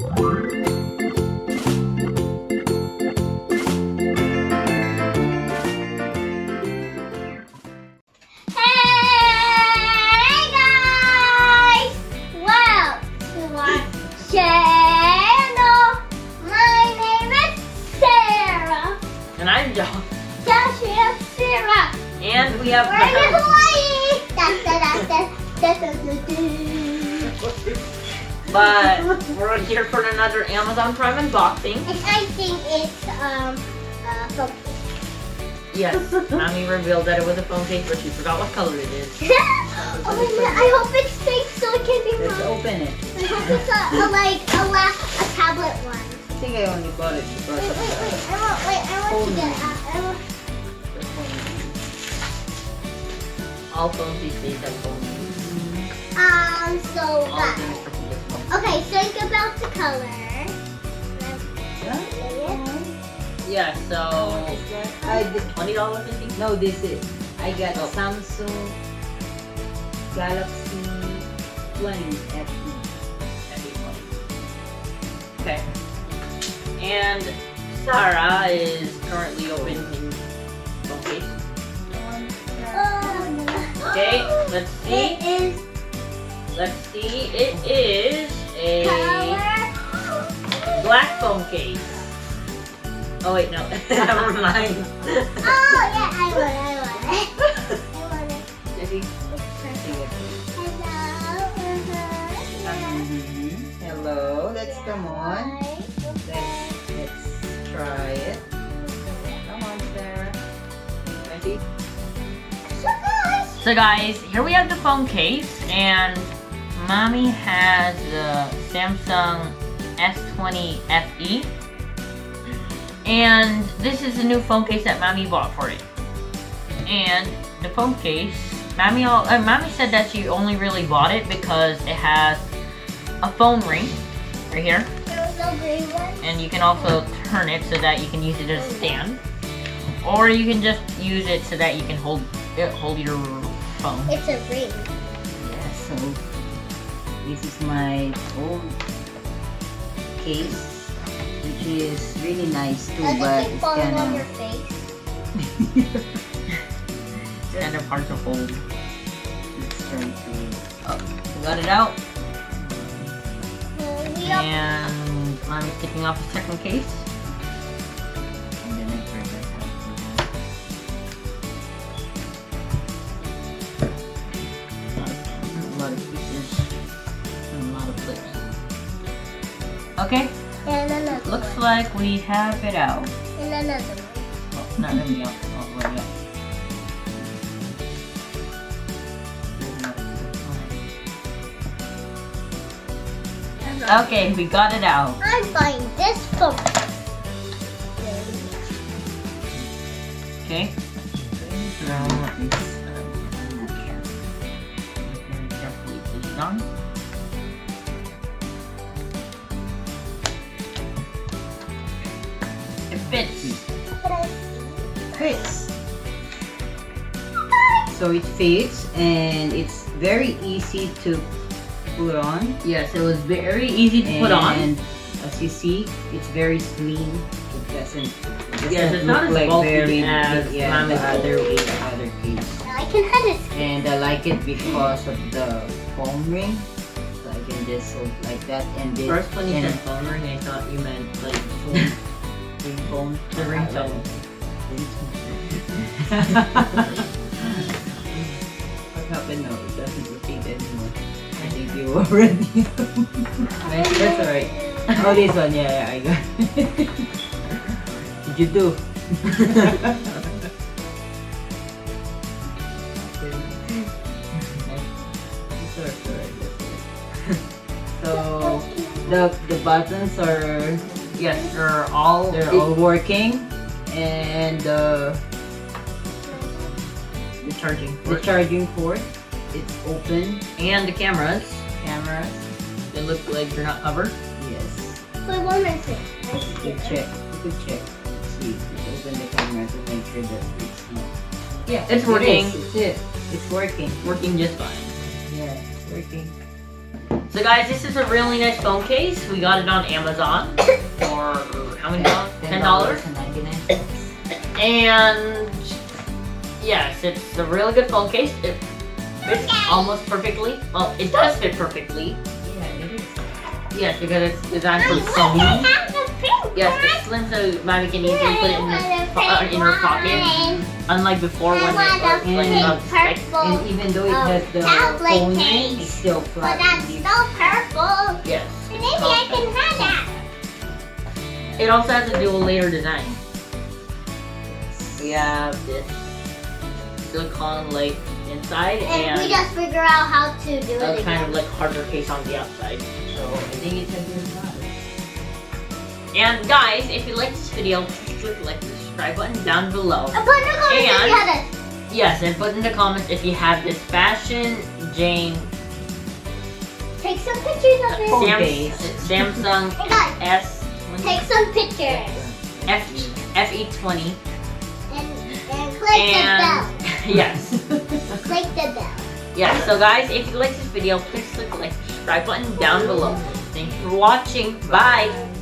Channel. My name is Sarah. And I'm Josh&Sarah. And we have we're in Hawaii. But we're here for another Amazon Prime unboxing. And I think it's phone case. Yes, Mommy revealed that it was a phone case, but she forgot what color it is. I hope it's safe so it can be mine. Let's open it. I hope it's a tablet one. I think I only bought it. Wait, I want to get out. All phones these days have phones. Okay, think about the color. Yeah, so $20 I think. No, this is I got Samsung Galaxy S20 FE. Okay. And Sarah is currently opening phone case. Okay, let's see. It is a black phone case. Oh wait, no. Never mind. Oh yeah, I want it. Hello. Let's come on. Let's try it. Come on, Sarah. Ready? So guys, here we have the phone case, and Mommy has the Samsung S20 FE. And this is the new phone case that Mommy bought for it. And the phone case, Mommy said that she only really bought it because it has a phone ring right here. There was no green one. And you can also turn it so that you can use it as a stand. Or you can just use it so that you can hold your phone. It's a ring. Yeah, so this is my old case, which is really nice too, but it's kind of on your face. It's kind of hard to hold. Let's try to we got it out. And Mommy's taking off the second case. And then I turn that out. A lot of pieces and a lot of clips. Okay. And another looks one. Like we have it out. And another one. Oh, not really out. All the way up. Okay, we got it out. I'm buying this phone. Okay. It fits. So it fits, and it's very easy to put on. Yes, it was very easy to put on. And as you see, it's very slim. It doesn't it's not as bulky as the other case. I can have it. And I like it because of the foam ring. So I can just hold like that. And this, first when you said foam ring, I thought you meant like foam. The ring foam. What happened? No, it doesn't repeat anymore. You already. That's alright. Oh, this one, yeah, I got it. Did you do? That's alright. So the buttons are all working, and the charging port, it's open, and the cameras. They look like they're not covered. Yes. Wait, one minute. You could check. See, open the camera to make sure that it's not. Yeah, it's working. It's working. Working just fine. Yeah, it's working. So guys, this is a really nice phone case. We got it on Amazon for how many dollars? $10.99. And yes, it's a really good phone case. It fits almost perfectly. Well, it does fit perfectly. Yeah, it is. Yes, because it's actually so neat. Yes, it's slim, so Maddie can easily put it in her pocket. Unlike before when it was playing about the and even though it has the phone in it, it's still flat. But that's so purple. Yes. Maybe I can have that. It also has a dual layer design. We have this silicone like inside, and we just figure out how to do it. Kind of like harder case on the outside. So I think it's a good product. And guys, if you like this video, please click like this. Button down below, and put in the comments if you have it. Yes, and put in the comments if you have this fashion. Jane, take some pictures of it. Samsung S20. Take some pictures. FE20. And click the bell. Yes. Click the bell. Yes. So guys, if you like this video, please click the like subscribe button down below. Thanks for watching. Bye.